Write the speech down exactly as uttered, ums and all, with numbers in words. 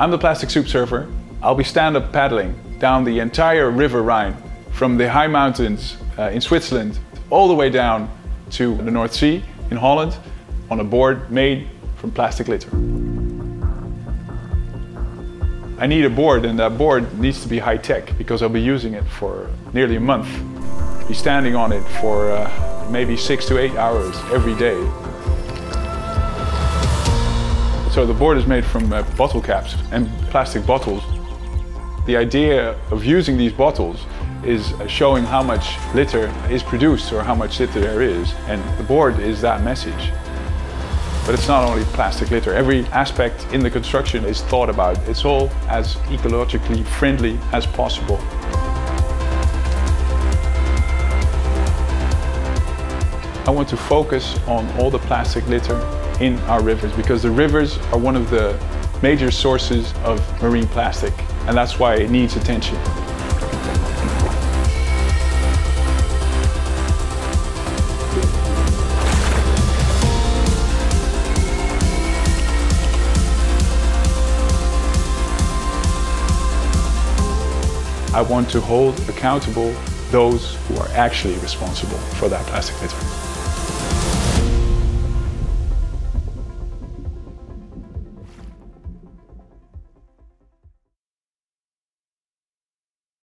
I'm the Plastic Soup Surfer. I'll be stand-up paddling down the entire river Rhine, from the high mountains uh, in Switzerland all the way down to the North Sea in Holland, on a board made from plastic litter. I need a board, and that board needs to be high-tech, because I'll be using it for nearly a month. I'll be standing on it for uh, maybe six to eight hours every day. So the board is made from uh, bottle caps and plastic bottles. The idea of using these bottles is showing how much litter is produced, or how much litter there is, and the board is that message. But it's not only plastic litter. Every aspect in the construction is thought about. It's all as ecologically friendly as possible. I want to focus on all the plastic litter in our rivers, because the rivers are one of the major sources of marine plastic, and that's why it needs attention. I want to hold accountable those who are actually responsible for that plastic litter.